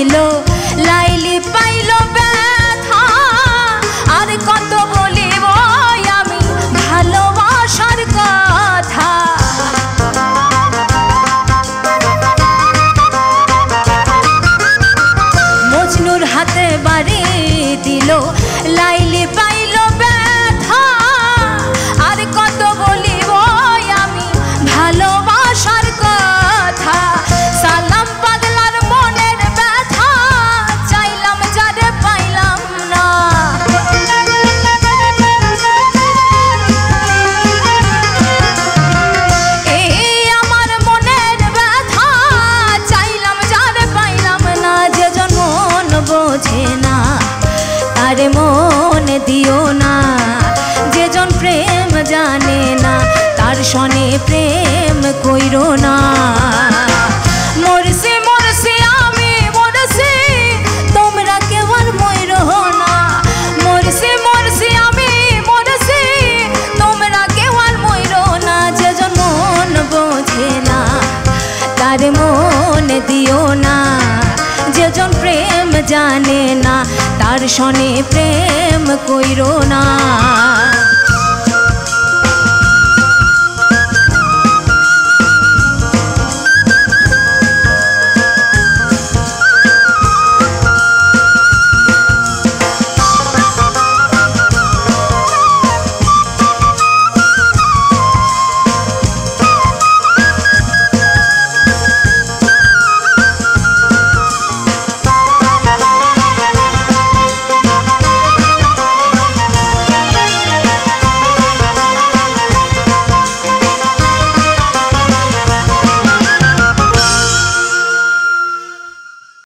दिलो लाइली पाइलो व्यथा आर कत बोलिबो आमी भालोबासार कथा मजनुर हाथे बाड़ी दिलो लाइली पाइलो व्यथा आर कत बोलिबो आमी भालोबासार कथा शोने प्रेम कोई रोना तारे मन दियो ना जे जन प्रेम जाने ना तार शोने प्रेम कोई रोना।